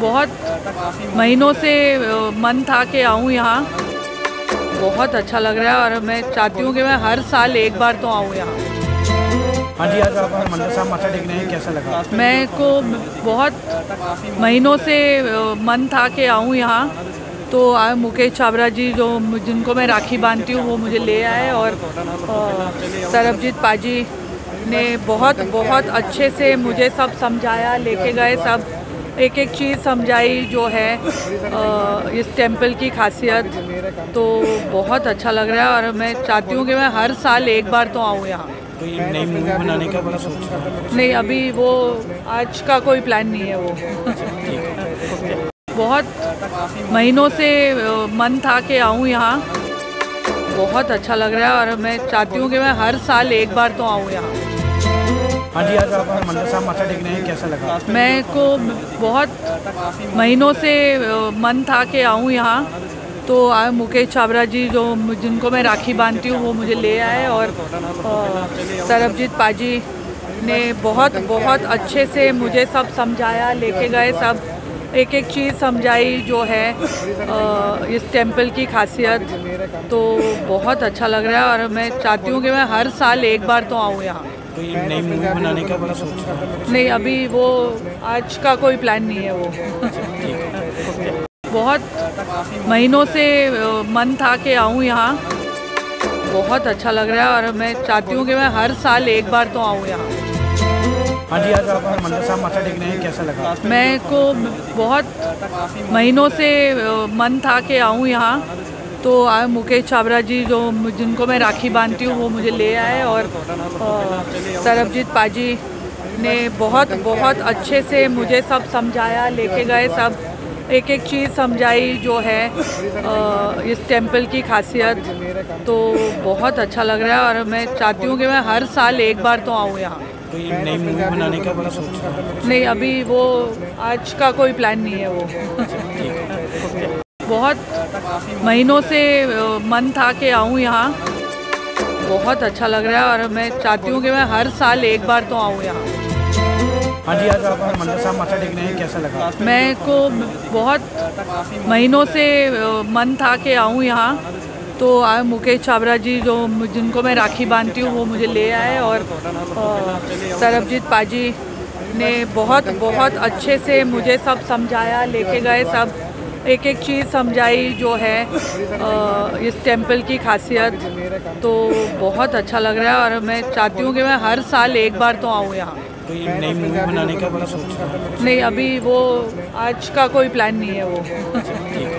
बहुत महीनों से मन था कि आऊँ यहाँ। बहुत अच्छा लग रहा है और मैं चाहती हूँ कि मैं हर साल एक बार तो आऊँ यहाँ। हाँ जी, आज आप हरमंदर साहिब मत्था टेकने हैं, कैसा लगा? मैं को बहुत महीनों से मन था कि आऊँ यहाँ, तो मुकेश छाबरा जी जिनको मैं राखी बांधती हूँ वो मुझे ले आए और सरबजीत पाजी ने बहुत बहुत अच्छे से मुझे सब समझाया, लेके गए, सब एक एक चीज़ समझाई जो है इस टेम्पल की खासियत। तो बहुत अच्छा लग रहा है और मैं चाहती हूँ कि मैं हर साल एक बार तो आऊँ यहाँ। नई मूवी बनाने का बड़ा सोच रहा है? नहीं, अभी वो आज का कोई प्लान नहीं है। वो बहुत महीनों से मन था कि आऊँ यहाँ। बहुत अच्छा लग रहा है और मैं चाहती हूँ कि मैं हर साल एक बार तो आऊँ यहाँ। हाँ जी, आज आप हरमंदर साहिब मत्था टेकने हैं, कैसा लगा? मैं को बहुत महीनों से मन था कि आऊँ यहाँ, तो मुकेश छाबरा जी जिनको मैं राखी बांधती हूँ वो मुझे ले आए और सरबजीत पाजी ने बहुत बहुत अच्छे से मुझे सब समझाया, लेके गए, सब एक एक चीज़ समझाई जो है इस टेम्पल की खासियत। तो बहुत अच्छा लग रहा है और मैं चाहती हूँ कि मैं हर साल एक बार तो आऊँ यहाँ। नई मूवी बनाने का बड़ा सोच रहा है? नहीं, अभी वो आज का कोई प्लान नहीं है। वो बहुत महीनों से मन था कि आऊँ यहाँ। बहुत अच्छा लग रहा है और मैं चाहती हूँ कि मैं हर साल एक बार तो आऊँ यहाँ। हाँ जी, आज आप हरमंदर साहिब मत्था टेकने हैं, कैसा लगा? मैं को बहुत महीनों से मन था कि आऊँ यहाँ, तो मुकेश छाबरा जी जिनको मैं राखी बांधती हूँ वो मुझे ले आए और सरबजीत पाजी ने बहुत बहुत अच्छे से मुझे सब समझाया, लेके गए, सब एक एक चीज़ समझाई जो है इस टेम्पल की खासियत। तो बहुत अच्छा लग रहा है और मैं चाहती हूँ कि मैं हर साल एक बार तो आऊँ यहाँ। नई मूवी बनाने का बड़ा सोच रहा है? नहीं, अभी वो आज का कोई प्लान नहीं है। वो बहुत महीनों से मन था कि आऊँ यहाँ। बहुत अच्छा लग रहा है और मैं चाहती हूँ कि मैं हर साल एक बार तो आऊँ यहाँ। हाँ जी, आज आप हरमंदर साहिब मत्था टेकने हैं, कैसा लगा? मैं को बहुत महीनों से मन था कि आऊँ यहाँ, तो मुकेश छाबरा जी जिनको मैं राखी बांधती हूँ वो मुझे ले आए और सरबजीत पाजी ने बहुत बहुत अच्छे से मुझे सब समझाया, लेके गए, सब एक एक चीज़ समझाई जो है इस टेम्पल की खासियत। तो बहुत अच्छा लग रहा है और मैं चाहती हूँ कि मैं हर साल एक बार तो आऊँ यहाँ। नई मूवी बनाने का बड़ा सोच रहा है? नहीं, अभी वो आज का कोई प्लान नहीं है। वो